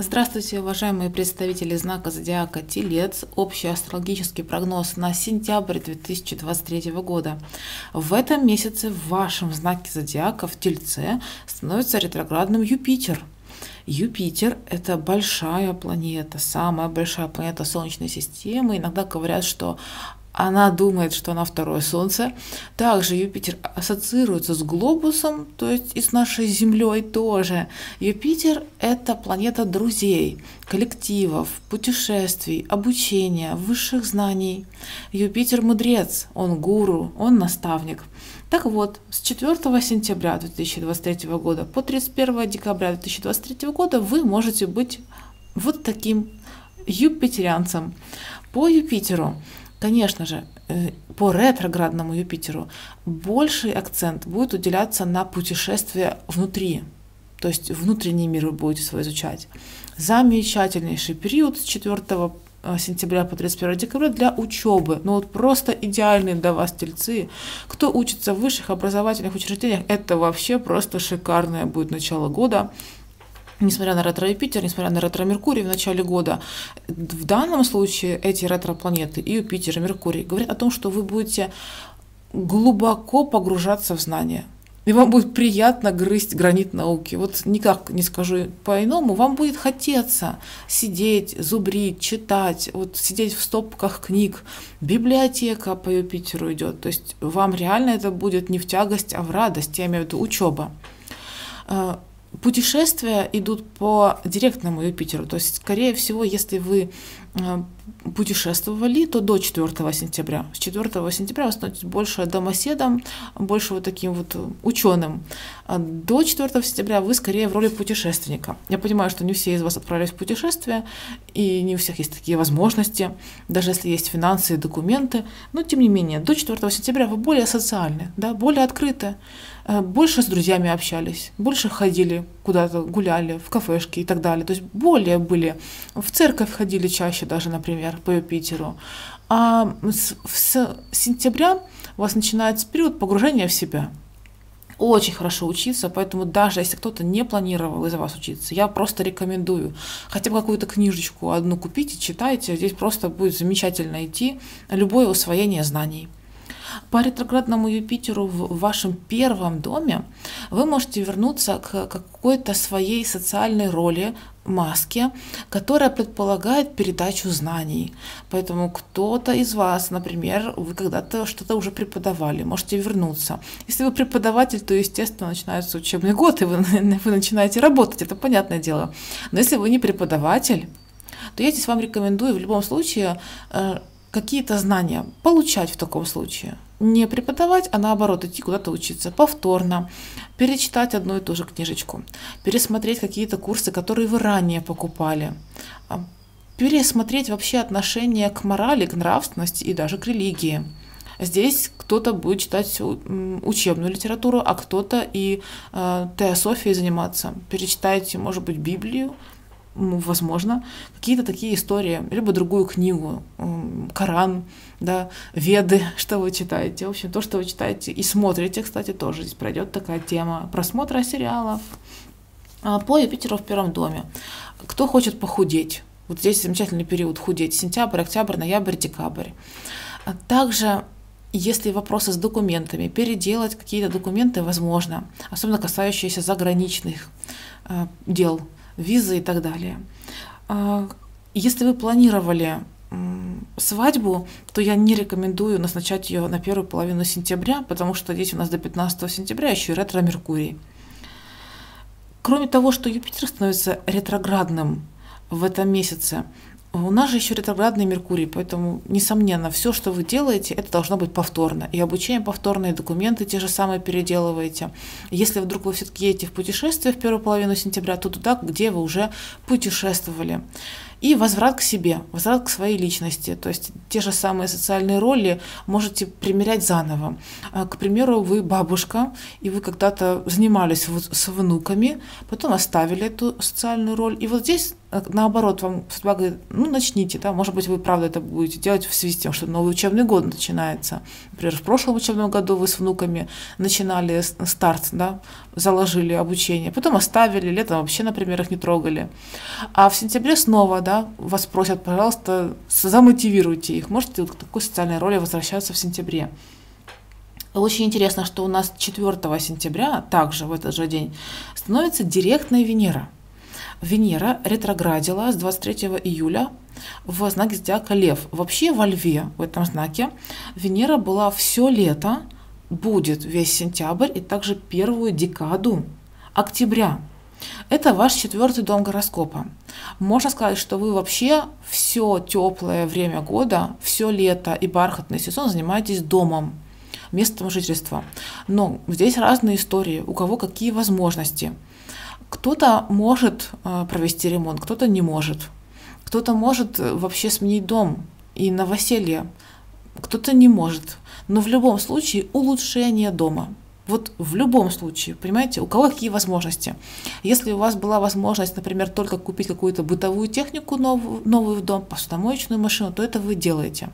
Здравствуйте, уважаемые представители знака зодиака Телец. Общий астрологический прогноз на сентябрь 2023 года. В этом месяце в вашем знаке зодиака, в Тельце, становится ретроградным Юпитер. Юпитер – это большая планета, самая большая планета Солнечной системы. Иногда говорят, что она думает, что она второе Солнце. Также Юпитер ассоциируется с глобусом, то есть и с нашей Землей тоже. Юпитер – это планета друзей, коллективов, путешествий, обучения, высших знаний. Юпитер – мудрец, он гуру, он наставник. Так вот, с 4 сентября 2023 года по 31 декабря 2023 года вы можете быть вот таким юпитерианцем. По Юпитеру. Конечно же, по ретроградному Юпитеру больший акцент будет уделяться на путешествия внутри, то есть внутренний мир вы будете свой изучать. Замечательнейший период с 4 сентября по 31 декабря для учебы, ну вот просто идеальные для вас тельцы. Кто учится в высших образовательных учреждениях, это вообще просто шикарное будет начало года. Несмотря на ретро-Юпитер, несмотря на ретро-Меркурий в начале года, в данном случае эти ретро-планеты, и Юпитер, и Меркурий, говорят о том, что вы будете глубоко погружаться в знания. И вам будет приятно грызть гранит науки. Вот никак не скажу по-иному, вам будет хотеться сидеть, зубрить, читать, вот сидеть в стопках книг. Библиотека по Юпитеру идет. То есть вам реально это будет не в тягость, а в радость. Я имею в виду учеба. Путешествия идут по директному Юпитеру, то есть, скорее всего, если вы путешествовали, то до 4 сентября. С 4 сентября вы становитесь больше домоседом, больше вот таким вот ученым. А до 4 сентября вы скорее в роли путешественника. Я понимаю, что не все из вас отправились в путешествие, и не у всех есть такие возможности, даже если есть финансы и документы. Но, тем не менее, до 4 сентября вы более социальны, да, более открыты, больше с друзьями общались, больше ходили куда-то, гуляли в кафешки и так далее. То есть более были, в церковь ходили чаще даже, например, по Юпитеру. А с сентября у вас начинается период погружения в себя. Очень хорошо учиться, поэтому даже если кто-то не планировал из вас учиться, я просто рекомендую хотя бы какую-то книжечку одну купите и читайте. Здесь просто будет замечательно идти любое усвоение знаний. По ретроградному Юпитеру в вашем первом доме вы можете вернуться к какой-то своей социальной роли, маске, которая предполагает передачу знаний. Поэтому кто-то из вас, например, вы когда-то что-то уже преподавали, можете вернуться. Если вы преподаватель, то, естественно, начинается учебный год, и вы начинаете работать, это понятное дело. Но если вы не преподаватель, то я здесь вам рекомендую в любом случае какие-то знания получать в таком случае. Не преподавать, а наоборот идти куда-то учиться повторно, перечитать одну и ту же книжечку, пересмотреть какие-то курсы, которые вы ранее покупали, пересмотреть вообще отношение к морали, к нравственности и даже к религии. Здесь кто-то будет читать учебную литературу, а кто-то и теософией заниматься. Перечитайте, может быть, Библию, возможно, какие-то такие истории, либо другую книгу, Коран, да, Веды, что вы читаете. В общем, то, что вы читаете и смотрите, кстати, тоже здесь пройдет такая тема просмотра сериалов. По Юпитеру в первом доме. Кто хочет похудеть? Вот здесь замечательный период худеть. Сентябрь, октябрь, ноябрь, декабрь. Также, если вопросы с документами, переделать какие-то документы возможно, особенно касающиеся заграничных дел, визы и так далее. Если вы планировали свадьбу, то я не рекомендую назначать ее на первую половину сентября, потому что здесь у нас до 15 сентября еще и ретро-Меркурий. Кроме того, что Юпитер становится ретроградным в этом месяце, у нас же еще ретроградный Меркурий, поэтому, несомненно, все, что вы делаете, это должно быть повторно. И обучение повторное, и документы те же самые переделываете. Если вдруг вы все-таки едете в путешествие в первую половину сентября, то туда, где вы уже путешествовали. И возврат к себе, возврат к своей личности. То есть те же самые социальные роли можете примерять заново. К примеру, вы бабушка, и вы когда-то занимались с внуками, потом оставили эту социальную роль. И вот здесь наоборот, вам судьба говорит, ну, начните, да, может быть, вы, правда, это будете делать в связи с тем, что новый учебный год начинается. Например, в прошлом учебном году вы с внуками начинали старт, да, заложили обучение, потом оставили, летом вообще, например, их не трогали. А в сентябре снова, да, вас просят, пожалуйста, замотивируйте их, можете к такой социальной роли возвращаться в сентябре. Очень интересно, что у нас 4 сентября, также в этот же день, становится директная Венера. Венера ретроградила с 23 июля в знаке зодиака Лев. Вообще во Льве, в этом знаке, Венера была все лето, будет весь сентябрь и также первую декаду октября. Это ваш 4-й дом гороскопа. Можно сказать, что вы вообще все теплое время года, все лето и бархатный сезон занимаетесь домом, местом жительства. Но здесь разные истории, у кого какие возможности. Кто-то может провести ремонт, кто-то не может. Кто-то может вообще сменить дом и новоселье, кто-то не может. Но в любом случае улучшение дома. Вот в любом случае, понимаете, у кого какие возможности. Если у вас была возможность, например, только купить какую-то бытовую технику новую в дом, посудомоечную машину, то это вы делаете.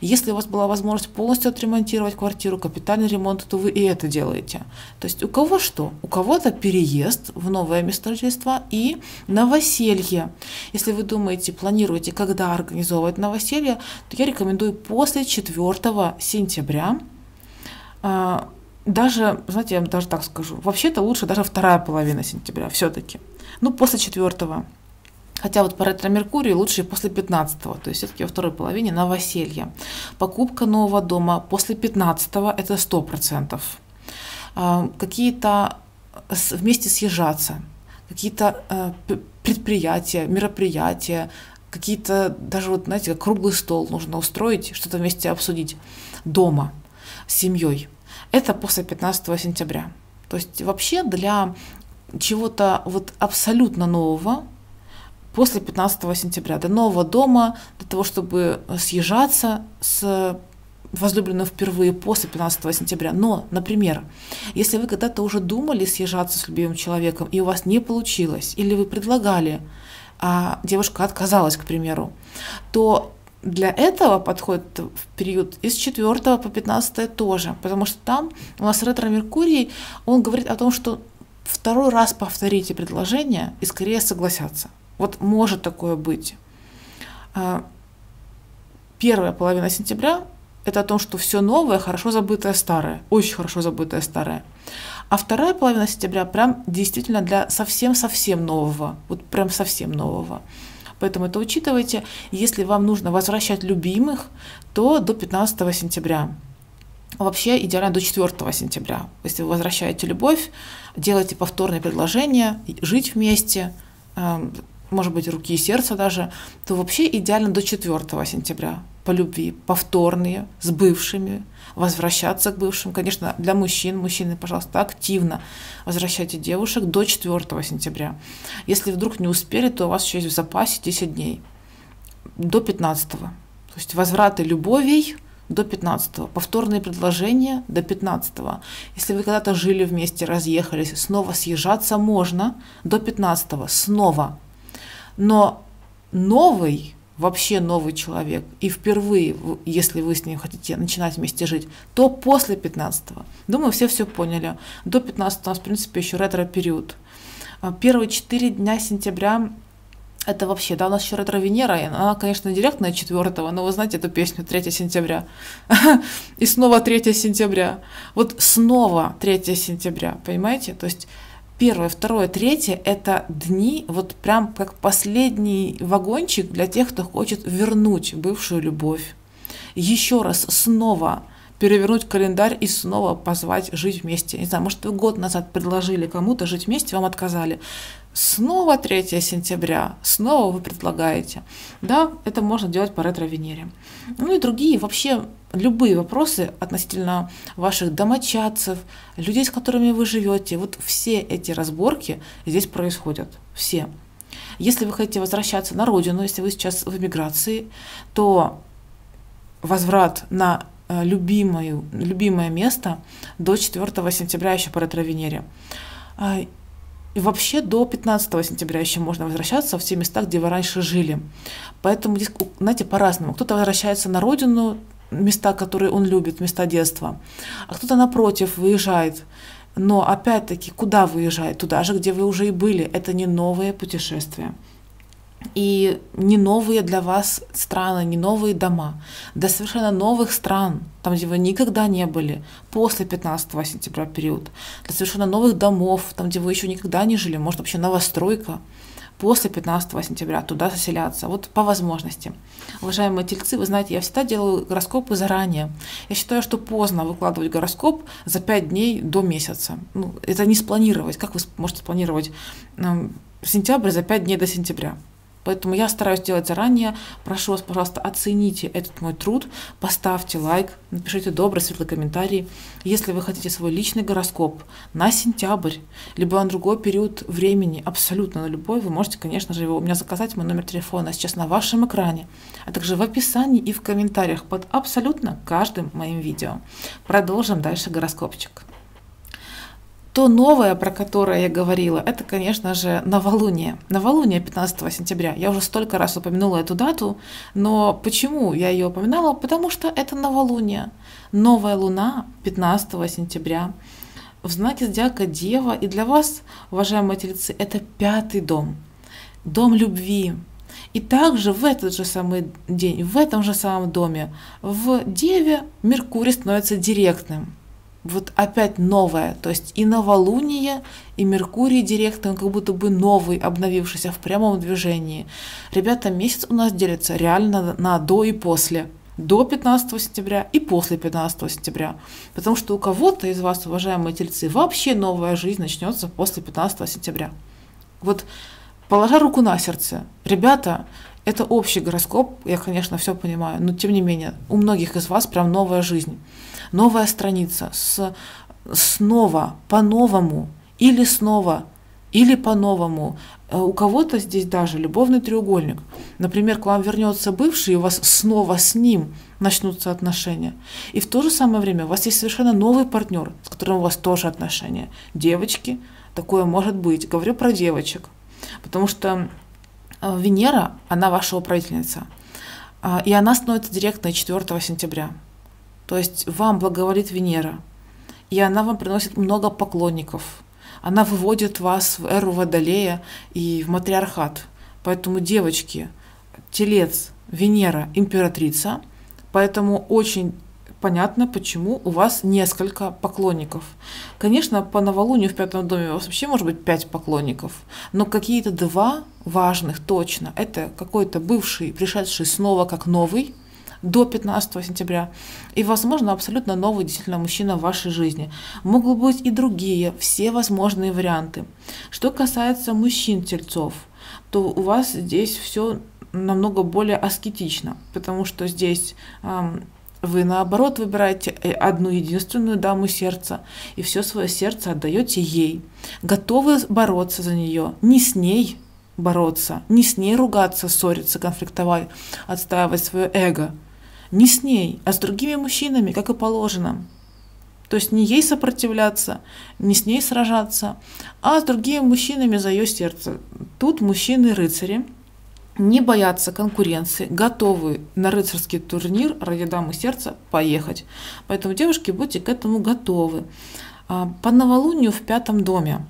Если у вас была возможность полностью отремонтировать квартиру, капитальный ремонт, то вы и это делаете. То есть у кого что? У кого-то переезд в новое место жительства и новоселье. Если вы думаете, планируете, когда организовывать новоселье, то я рекомендую после 4 сентября. Даже, знаете, я вам даже так скажу, вообще-то лучше даже вторая половина сентября все-таки. Ну, после 4-го. Хотя вот по ретро-меркурию лучше после 15-го, то есть все-таки во второй половине новоселье. Покупка нового дома после 15-го – это 100%. Какие-то вместе съезжаться, какие-то предприятия, мероприятия, какие-то даже, вот, знаете, круглый стол нужно устроить, что-то вместе обсудить дома с семьей. Это после 15 сентября. То есть вообще для чего-то вот абсолютно нового после 15 сентября, до нового дома, для того, чтобы съезжаться с возлюбленным впервые после 15 сентября. Но, например, если вы когда-то уже думали съезжаться с любимым человеком, и у вас не получилось, или вы предлагали, а девушка отказалась, к примеру, то для этого подходит в период из 4 по 15 тоже, потому что там у нас ретро-меркурий, он говорит о том, что второй раз повторите предложение и скорее согласятся. Вот может такое быть. Первая половина сентября – это о том, что все новое, хорошо забытое старое, очень хорошо забытое старое. А вторая половина сентября прям действительно для совсем-совсем нового, вот прям совсем нового. Поэтому это учитывайте. Если вам нужно возвращать любимых, то до 15 сентября. Вообще идеально до 4 сентября. Если вы возвращаете любовь, делайте повторные предложения, жить вместе, может быть, руки и сердце даже, то вообще идеально до 4 сентября по любви. Повторные, с бывшими, возвращаться к бывшим. Конечно, для мужчин, мужчины, пожалуйста, активно возвращайте девушек до 4 сентября. Если вдруг не успели, то у вас еще есть в запасе 10 дней. До 15. То есть возвраты любовей до 15. Повторные предложения до 15. Если вы когда-то жили вместе, разъехались, снова съезжаться можно до 15. Снова. Но новый, вообще новый человек, и впервые, если вы с ним хотите начинать вместе жить, то после 15-го. Думаю, все поняли. До 15-го у нас, в принципе, еще ретро-период. Первые 4 дня сентября – это вообще, да, у нас еще ретро-Венера, и она, конечно, директная 4-го, но вы знаете эту песню «3 сентября». И снова 3 сентября. Вот снова 3 сентября, понимаете? То есть… Первое, второе, третье – это дни, вот прям как последний вагончик для тех, кто хочет вернуть бывшую любовь. Еще раз снова перевернуть календарь и снова позвать жить вместе. Не знаю, может, вы год назад предложили кому-то жить вместе, вам отказали. Снова 3 сентября, снова вы предлагаете. Да, это можно делать по ретро-Венере. Ну и другие вообще… Любые вопросы относительно ваших домочадцев, людей, с которыми вы живете, вот все эти разборки здесь происходят, все. Если вы хотите возвращаться на родину, если вы сейчас в эмиграции, то возврат на любимое место до 4 сентября еще по ретро-Венере. И вообще до 15 сентября еще можно возвращаться в те места, где вы раньше жили. Поэтому здесь, знаете, по-разному. Кто-то возвращается на родину, места, которые он любит, места детства, а кто-то, напротив, выезжает. Но опять-таки, куда выезжает? Туда же, где вы уже и были. Это не новые путешествия. И не новые для вас страны, не новые дома. До совершенно новых стран, там, где вы никогда не были, после 15 сентября период. До совершенно новых домов, там, где вы еще никогда не жили. Может, вообще новостройка. После 15 сентября туда заселяться, вот по возможности. Уважаемые тельцы, вы знаете, я всегда делаю гороскопы заранее. Я считаю, что поздно выкладывать гороскоп за 5 дней до месяца. Ну, это не спланировать. Как вы можете спланировать сентябрь за 5 дней до сентября? Поэтому я стараюсь делать заранее. Прошу вас, пожалуйста, оцените этот мой труд, поставьте лайк, напишите добрый, светлый комментарий. Если вы хотите свой личный гороскоп на сентябрь, либо на другой период времени, абсолютно на любой, вы можете, конечно же, его у меня заказать. Мой номер телефона сейчас на вашем экране, а также в описании и в комментариях под абсолютно каждым моим видео. Продолжим дальше гороскопчик. То новое, про которое я говорила, это, конечно же, новолуние. Новолуние 15 сентября. Я уже столько раз упомянула эту дату, но почему я ее упоминала? Потому что это новолуние. Новая луна 15 сентября в знаке зодиака Дева. И для вас, уважаемые тельцы, это 5-й дом. Дом любви. И также в этот же самый день, в этом же самом доме, в Деве Меркурий становится директным. Вот опять новое, то есть и новолуние, и Меркурий директ, он как будто бы новый, обновившийся в прямом движении. Ребята, месяц у нас делится реально на до и после. До 15 сентября и после 15 сентября. Потому что у кого-то из вас, уважаемые тельцы, вообще новая жизнь начнется после 15 сентября. Вот положа руку на сердце, ребята, это общий гороскоп, я, конечно, все понимаю, но тем не менее, у многих из вас прям новая жизнь. Новая страница, снова, по-новому, или снова, или по-новому. У кого-то здесь даже любовный треугольник. Например, к вам вернется бывший, и у вас снова с ним начнутся отношения. И в то же самое время у вас есть совершенно новый партнер, с которым у вас тоже отношения. Девочки, такое может быть. Говорю про девочек, потому что Венера, она ваша управительница, и она становится директной 4 сентября. То есть вам благоволит Венера, и она вам приносит много поклонников. Она выводит вас в эру Водолея и в матриархат. Поэтому, девочки, Телец, Венера, императрица. Поэтому очень понятно, почему у вас несколько поклонников. Конечно, по новолунию в 5-м доме у вас вообще может быть 5 поклонников, но какие-то 2 важных точно. Это какой-то бывший, пришедший снова как новый, до 15 сентября. И, возможно, абсолютно новый действительно мужчина в вашей жизни. Могут быть и другие, все возможные варианты. Что касается мужчин-тельцов, то у вас здесь все намного более аскетично, потому что здесь вы, наоборот, выбираете одну единственную даму сердца и все свое сердце отдаете ей. Готовы бороться за нее, не с ней бороться, не с ней ругаться, ссориться, конфликтовать, отстаивать свое эго. Не с ней, а с другими мужчинами, как и положено. То есть не ей сопротивляться, не с ней сражаться, а с другими мужчинами за ее сердце. Тут мужчины-рыцари не боятся конкуренции, готовы на рыцарский турнир ради дамы сердца поехать. Поэтому, девушки, будьте к этому готовы. По новолунию в 5-м доме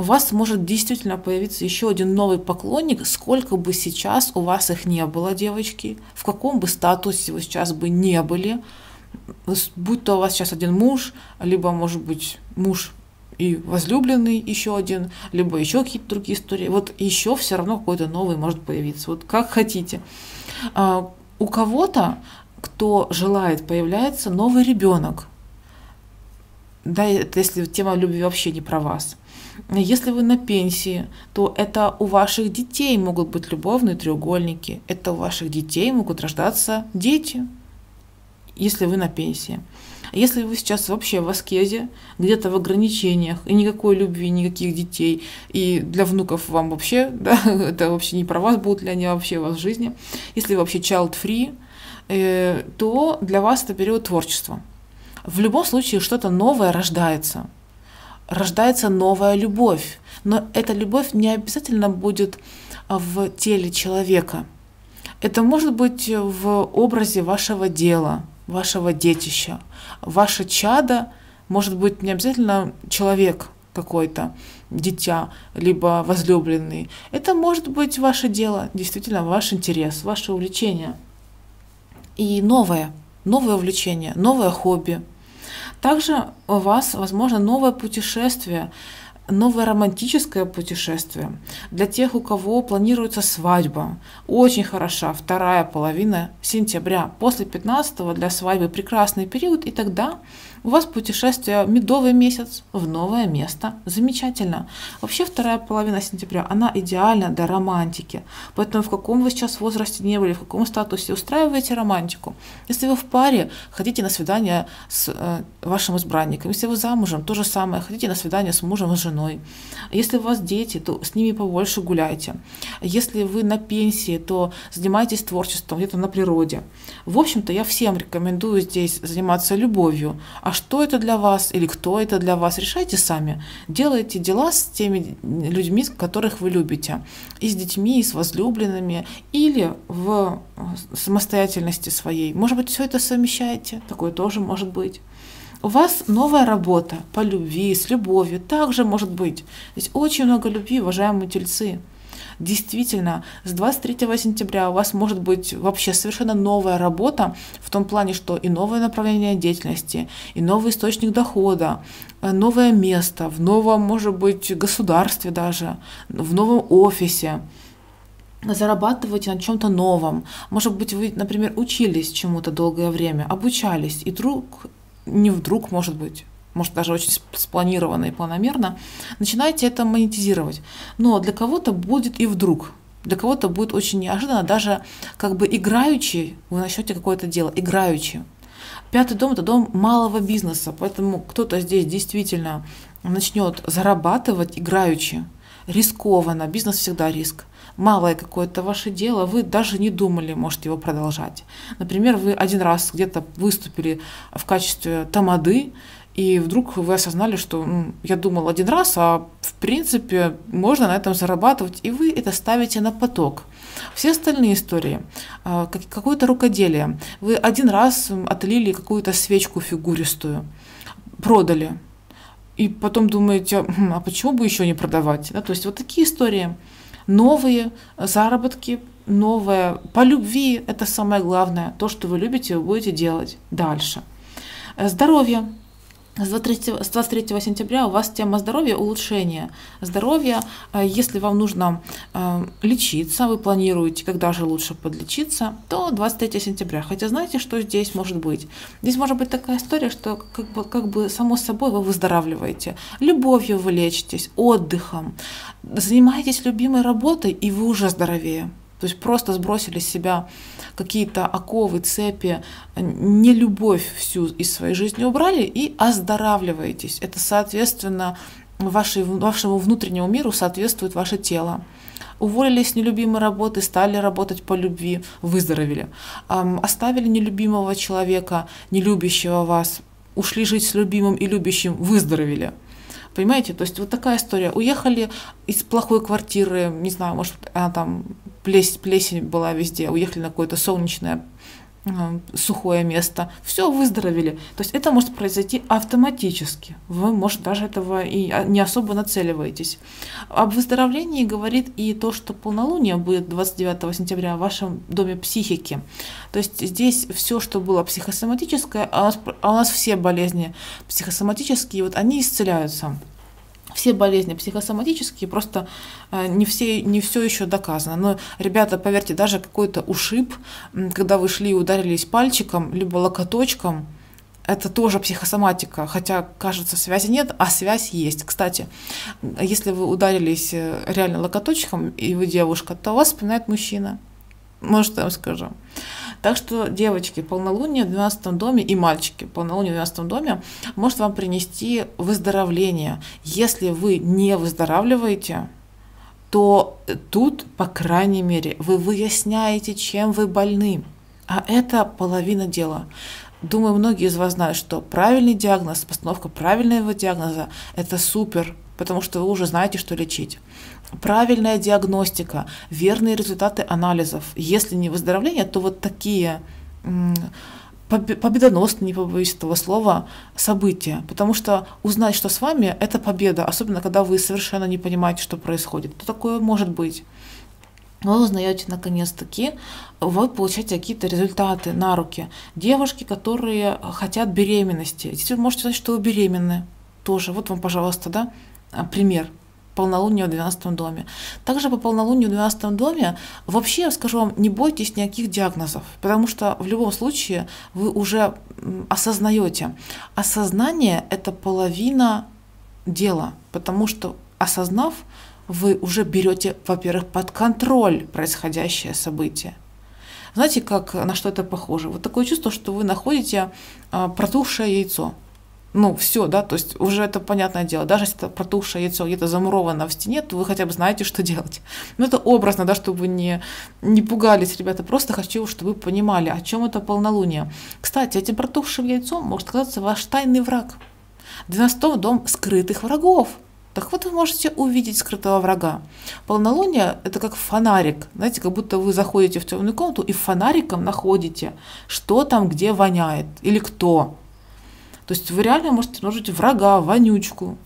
у вас может действительно появиться еще один новый поклонник, сколько бы сейчас у вас их не было, девочки, в каком бы статусе вы сейчас бы не были, будь то у вас сейчас один муж, либо, может быть, муж и возлюбленный еще один, либо еще какие-то другие истории, вот еще все равно какой-то новый может появиться, вот как хотите. У кого-то, кто желает, появляется новый ребенок. Да, это если тема любви вообще не про вас. Если вы на пенсии, то это у ваших детей могут быть любовные треугольники, это у ваших детей могут рождаться дети, если вы на пенсии. Если вы сейчас вообще в аскезе, где-то в ограничениях, и никакой любви, никаких детей, и для внуков вам вообще, да, это вообще не про вас, будут ли они вообще у вас в жизни, если вы вообще child-free, то для вас это период творчества. В любом случае что-то новое рождается. рождается новая любовь. Но эта любовь не обязательно будет в теле человека. Это может быть в образе вашего дела, вашего детища. Ваше чадо может быть не обязательно человек какой-то, дитя, либо возлюбленный. Это может быть ваше дело, действительно ваш интерес, ваше увлечение. И новое увлечение, новое хобби. Также у вас, возможно, новое путешествие, новое романтическое путешествие. Для тех, у кого планируется свадьба, очень хороша вторая половина сентября. После 15-го для свадьбы прекрасный период, и тогда у вас путешествие медовый месяц в новое место. Замечательно. Вообще вторая половина сентября, она идеальна для романтики. Поэтому в каком вы сейчас возрасте не были, в каком статусе, устраиваете романтику. Если вы в паре, ходите на свидание с вашим избранником. Если вы замужем, то же самое, ходите на свидание с мужем и женой. Если у вас дети, то с ними побольше гуляйте. Если вы на пенсии, то занимайтесь творчеством где-то на природе. В общем-то, я всем рекомендую здесь заниматься любовью. А что это для вас или кто это для вас, решайте сами. Делайте дела с теми людьми, которых вы любите. И с детьми, и с возлюбленными, или в самостоятельности своей. Может быть, все это совмещаете, такое тоже может быть. У вас новая работа по любви, с любовью, также может быть. Здесь очень много любви, уважаемые тельцы. Действительно, с 23 сентября у вас может быть вообще совершенно новая работа, в том плане, что и новое направление деятельности, и новый источник дохода, новое место, в новом, может быть, государстве даже, в новом офисе. Зарабатывайте на чем-то новом. Может быть, вы, например, учились чему-то долгое время, обучались, и вдруг, может быть, даже очень спланированно и планомерно, начинаете это монетизировать. Но для кого-то будет и вдруг, для кого-то будет очень неожиданно, даже как бы играючи, вы начнете какое-то дело, играючи. Пятый дом – это дом малого бизнеса, поэтому кто-то здесь действительно начнет зарабатывать играючи, рискованно, бизнес всегда риск. Малое какое-то ваше дело, вы даже не думали, может, его продолжать. Например, вы один раз где-то выступили в качестве тамады, и вдруг вы осознали, что я думал один раз, а в принципе можно на этом зарабатывать, и вы это ставите на поток. Все остальные истории, какое-то рукоделие, вы один раз отлили какую-то свечку фигуристую, продали, и потом думаете, а почему бы еще не продавать? Да, то есть вот такие истории. Новые заработки, новое по любви, это самое главное. То, что вы любите, вы будете делать дальше. Здоровье. С 23 сентября у вас тема здоровья, улучшение здоровья. Если вам нужно лечиться, вы планируете, когда же лучше подлечиться, то 23 сентября. Хотя знаете, что здесь может быть? Здесь может быть такая история, что как бы само собой вы выздоравливаете. Любовью вы лечитесь, отдыхом. Занимаетесь любимой работой, и вы уже здоровее. То есть просто сбросили с себя какие-то оковы, цепи, нелюбовь всю из своей жизни убрали и оздоравливаетесь. Это, соответственно, вашему внутреннему миру соответствует ваше тело. Уволились с нелюбимой работы, стали работать по любви, выздоровели. Оставили нелюбимого человека, нелюбящего вас, ушли жить с любимым и любящим, выздоровели. Понимаете, то есть вот такая история. Уехали из плохой квартиры, не знаю, может, она там плесень была везде, уехали на какое-то солнечное, сухое место, все, выздоровели. То есть это может произойти автоматически. Вы, может, даже этого и не особо нацеливаетесь. Об выздоровлении говорит и то, что полнолуние будет 29 сентября в вашем доме психики. То есть здесь все, что было психосоматическое, а у нас все болезни психосоматические, вот они исцеляются. Все болезни психосоматические, просто не все еще доказано. Но, ребята, поверьте, даже какой-то ушиб, когда вы шли и ударились пальчиком, либо локоточком, это тоже психосоматика, хотя, кажется, связи нет, а связь есть. Кстати, если вы ударились реально локоточком, и вы девушка, то вас вспоминает мужчина. Может, я вам скажу. Так что, девочки, полнолуние в 12 доме и мальчики, полнолуние в 12 доме может вам принести выздоровление. Если вы не выздоравливаете, то тут, по крайней мере, вы выясняете, чем вы больны. А это половина дела. Думаю, многие из вас знают, что правильный диагноз, постановка правильного диагноза – это супер, потому что вы уже знаете, что лечить. Правильная диагностика, верные результаты анализов. Если не выздоровление, то вот такие победоносные, не побоюсь этого слова, события. Потому что узнать, что с вами – это победа, особенно когда вы совершенно не понимаете, что происходит. То такое может быть. Вы узнаете наконец-таки, вы получаете какие-то результаты на руки. Девушки, которые хотят беременности. Здесь вы можете сказать, что вы беременны. Тоже. Вот вам, пожалуйста, да, пример. Полнолуние в 12 доме. Также по полнолунию в 12 доме вообще, я скажу вам, не бойтесь никаких диагнозов, потому что в любом случае вы уже осознаете. Осознание – это половина дела, потому что, осознав, вы уже берете, во-первых, под контроль происходящее событие. Знаете, как, на что это похоже? Вот такое чувство, что вы находите протухшее яйцо. Ну, все, да, то есть уже это понятное дело. Даже если это протухшее яйцо где-то замуровано в стене, то вы хотя бы знаете, что делать. Но это образно, да, чтобы не пугались, ребята. Просто хочу, чтобы вы понимали, о чем это полнолуние. Кстати, этим протухшим яйцом может оказаться ваш тайный враг. 12-й дом скрытых врагов. Так вот вы можете увидеть скрытого врага. Полнолуние – это как фонарик. Знаете, как будто вы заходите в темную комнату и фонариком находите, что там где воняет или кто. То есть вы реально можете обнаружить врага, вонючку,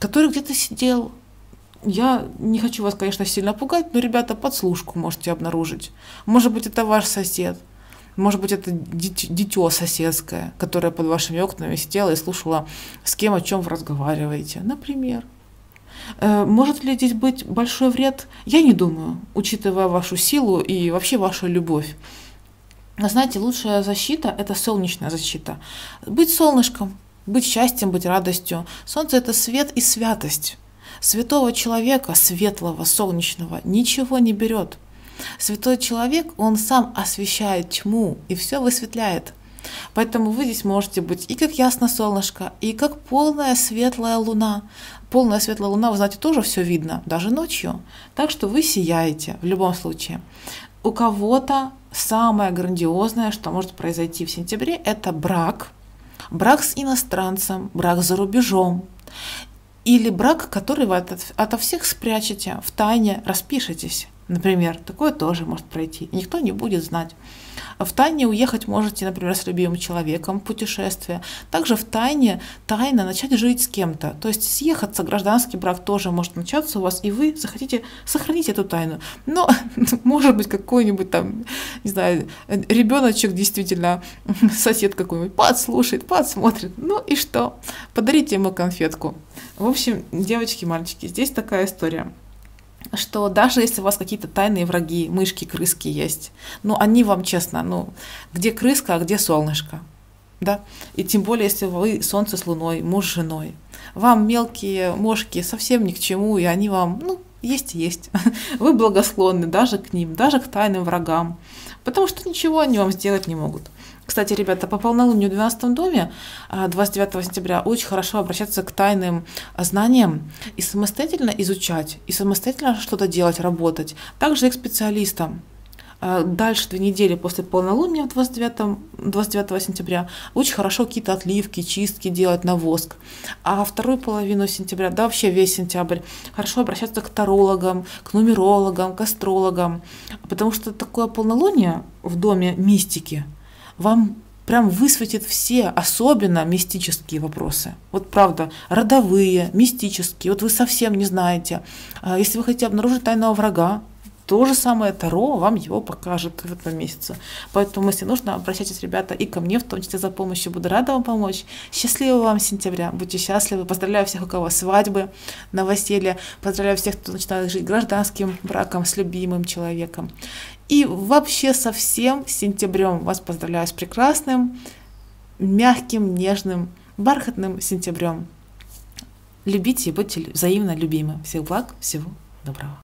который где-то сидел. Я не хочу вас, конечно, сильно пугать, но, ребята, подслушку можете обнаружить. Может быть, это ваш сосед. Может быть, это дитё соседское, которое под вашими окнами сидело и слушало, с кем о чем вы разговариваете, например. Может ли здесь быть большой вред? Я не думаю, учитывая вашу силу и вообще вашу любовь. Но знаете, лучшая защита – это солнечная защита. Быть солнышком, быть счастьем, быть радостью. Солнце – это свет и святость. Святого человека, светлого, солнечного, ничего не берет. Святой человек, он сам освещает тьму и все высветляет. Поэтому вы здесь можете быть и как ясно солнышко, и как полная светлая луна. Полная светлая луна, вы знаете, тоже все видно, даже ночью. Так что вы сияете в любом случае. У кого-то самое грандиозное, что может произойти в сентябре, это брак. Брак с иностранцем, брак за рубежом. Или брак, который вы ото всех спрячете, в тайне распишетесь. Например, такое тоже может пройти. Никто не будет знать. В тайне уехать можете, например, с любимым человеком в путешествие. Также в тайне тайно начать жить с кем-то. То есть съехаться, гражданский брак тоже может начаться у вас, и вы захотите сохранить эту тайну. Но может быть какой-нибудь там, не знаю, ребеночек действительно, сосед какой-нибудь подслушает, подсмотрит. Ну и что? Подарите ему конфетку. В общем, девочки, мальчики, здесь такая история, что даже если у вас какие-то тайные враги, мышки, крыски есть, ну, они вам, честно, ну, где крыска, а где солнышко, да? И тем более, если вы солнце с луной, муж с женой. Вам мелкие мошки совсем ни к чему, и они вам, ну, есть и есть. Вы благосклонны даже к ним, даже к тайным врагам, потому что ничего они вам сделать не могут. Кстати, ребята, по полнолунию в 12 доме 29 сентября очень хорошо обращаться к тайным знаниям и самостоятельно изучать, и самостоятельно что-то делать, работать. Также и к специалистам. Дальше 2 недели после полнолуния 29 сентября очень хорошо какие-то отливки, чистки делать на воск. А вторую половину сентября, да вообще весь сентябрь, хорошо обращаться к тарологам, к нумерологам, к астрологам. Потому что такое полнолуние в доме мистики вам прям высветит все, особенно мистические вопросы. Вот правда, родовые, мистические, вот вы совсем не знаете. Если вы хотите обнаружить тайного врага, то же самое Таро вам его покажет в этом месяце. Поэтому, если нужно, обращайтесь, ребята, и ко мне, в том числе за помощью. Буду рада вам помочь. Счастливого вам сентября, будьте счастливы. Поздравляю всех, у кого свадьбы, новоселья. Поздравляю всех, кто начинает жить гражданским браком с любимым человеком. И вообще со всем сентябрем вас поздравляю с прекрасным, мягким, нежным, бархатным сентябрем. Любите и будьте взаимно любимы. Всех благ, всего доброго.